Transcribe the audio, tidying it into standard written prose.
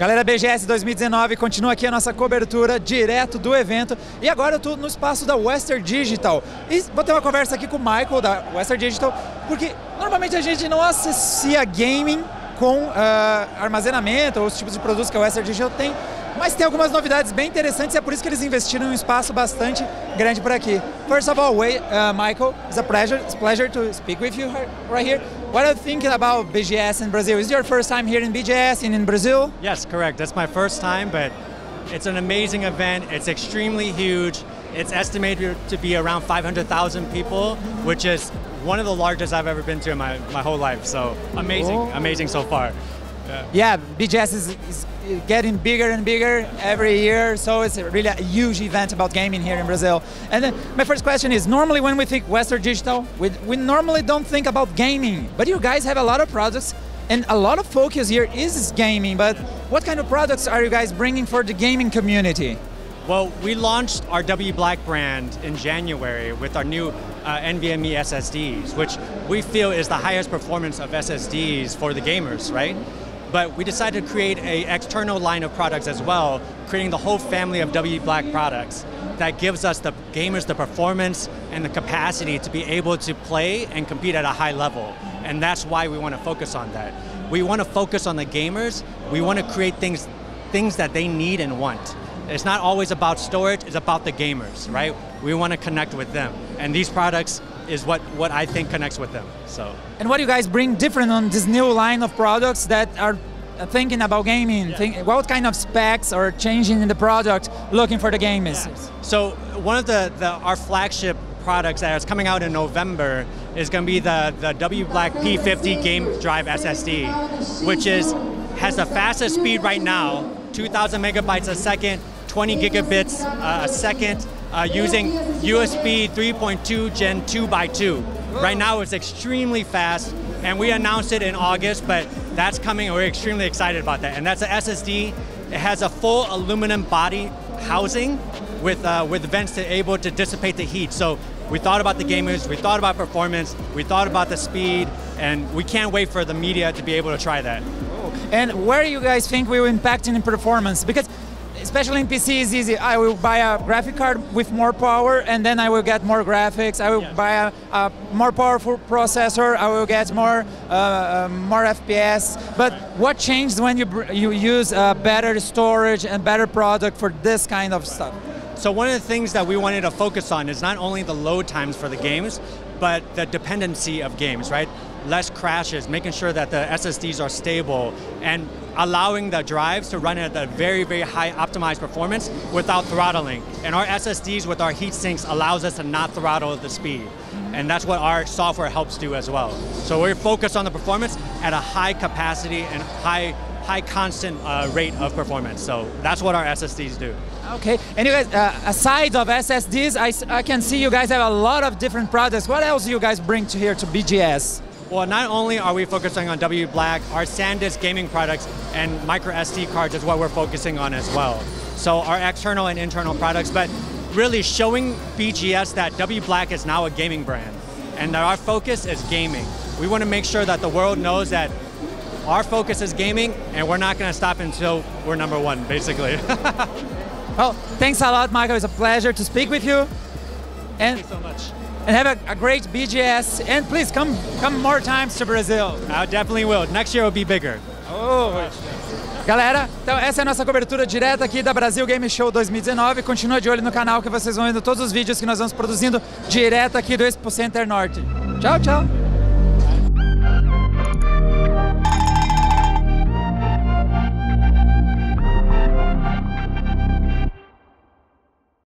Galera, BGS 2019 continua aqui a nossa cobertura direto do evento e agora eu estou no espaço da Western Digital e vou ter uma conversa aqui com o Michael da Western Digital, porque normalmente a gente não associa gaming com armazenamento ou os tipos de produtos que a Western Digital tem, mas tem algumas novidades bem interessantes e é por isso que eles investiram em um espaço bastante grande por aqui. First of all, Michael, it's a pleasure to speak with you right here. What are you thinking about BGS in Brazil? Is it your first time here in BGS and in Brazil? Yes, correct. That's my first time, but it's an amazing event. It's extremely huge. It's estimated to be around 500,000 people, which is one of the largest I've ever been to in my whole life. So amazing, amazing so far. Yeah, BGS is getting bigger and bigger every year, so it's really a huge event about gaming here in Brazil. And then my first question is, normally when we think Western Digital, we normally don't think about gaming, but you guys have a lot of products and a lot of focus here is gaming, but what kind of products are you guys bringing for the gaming community? Well, we launched our WD Black brand in January with our new NVMe SSDs, which we feel is the highest performance of SSDs for the gamers, right? But we decided to create an external line of products as well, creating the whole family of WD Black products that gives us, the gamers, the performance and the capacity to be able to play and compete at a high level. And that's why we want to focus on that. We want to focus on the gamers. We want to create things that they need and want. It's not always about storage, it's about the gamers, right? We want to connect with them. And these products is what I think connects with them, so. And what do you guys bring different on this new line of products that are thinking about gaming? Yeah. What kind of specs are changing in the product looking for the gamers? Yeah. So one of our flagship products that is coming out in November is going to be the WD Black P50 Game Drive SSD, which has the fastest speed right now, 2,000 megabytes a second, 20 gigabits a second, using USB 3.2 Gen 2x2. Right now it's extremely fast, and we announced it in August, but that's coming, we're extremely excited about that. And that's an SSD, it has a full aluminum body housing with vents that are able to dissipate the heat. So we thought about the gamers, we thought about performance, we thought about the speed, and we can't wait for the media to be able to try that. And where do you guys think we will impact in performance? Because especially in PC is easy. I will buy a graphic card with more power and then I will get more graphics. I will buy a more powerful processor. I will get more FPS. But what changed when you use better storage and better product for this kind of stuff? So one of the things that we wanted to focus on is not only the load times for the games, but the dependency of games, right? Less crashes, making sure that the SSDs are stable, and allowing the drives to run at a very, very high optimized performance without throttling. And our SSDs with our heat sinks allows us to not throttle the speed. And that's what our software helps do as well. So we're focused on the performance at a high capacity and high constant rate of performance. So that's what our SSDs do. Okay, and you guys, aside of SSDs, I can see you guys have a lot of different products. What else do you guys bring to BGS? Well, not only are we focusing on WD Black, our SanDisk gaming products and micro SD cards is what we're focusing on as well. So our external and internal products, but really showing BGS that WD Black is now a gaming brand and that our focus is gaming. We want to make sure that the world knows that our focus is gaming and we're not going to stop until we're number one, basically. Well, thanks a lot, Michael. It's a pleasure to speak with you. And thank you so much. And have a great BGS, and please come more times to Brazil. I definitely will. Next year will be bigger. Oh. Galera, então essa é a nossa cobertura direta aqui da Brasil Game Show 2019. Continua de olho no canal que vocês vão vendo todos os vídeos que nós vamos produzindo direto aqui do Expo Center Norte. Tchau, tchau.